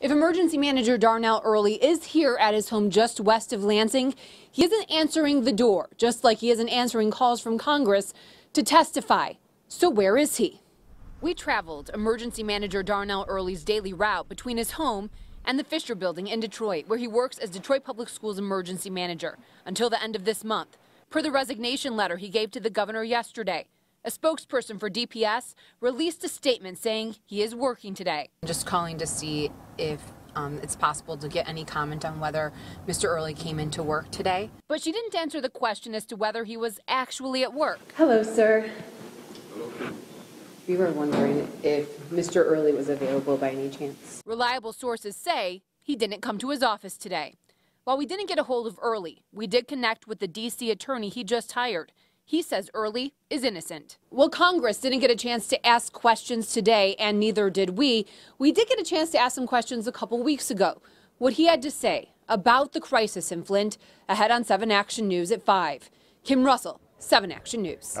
If emergency manager Darnell Earley is here at his home just west of Lansing, he isn't answering the door, just like he isn't answering calls from Congress to testify. So where is he? We traveled emergency manager Darnell Earley's daily route between his home and the Fisher Building in Detroit, where he works as Detroit Public Schools emergency manager until the end of this month, per the resignation letter he gave to the governor yesterday. A spokesperson for DPS released a statement saying he is working today. I'm just calling to see if it's possible to get any comment on whether Mr. Earley came into work today. But she didn't answer the question as to whether he was actually at work. Hello, sir. We were wondering if Mr. Earley was available by any chance. Reliable sources say he didn't come to his office today. While we didn't get a hold of Earley, we did connect with the D.C. attorney he just hired. He says Earley is innocent. Well, Congress didn't get a chance to ask questions today, and neither did we. We did get a chance to ask some questions a couple weeks ago. What he had to say about the crisis in Flint, ahead on 7 Action News at 5. Kim Russell, 7 Action News.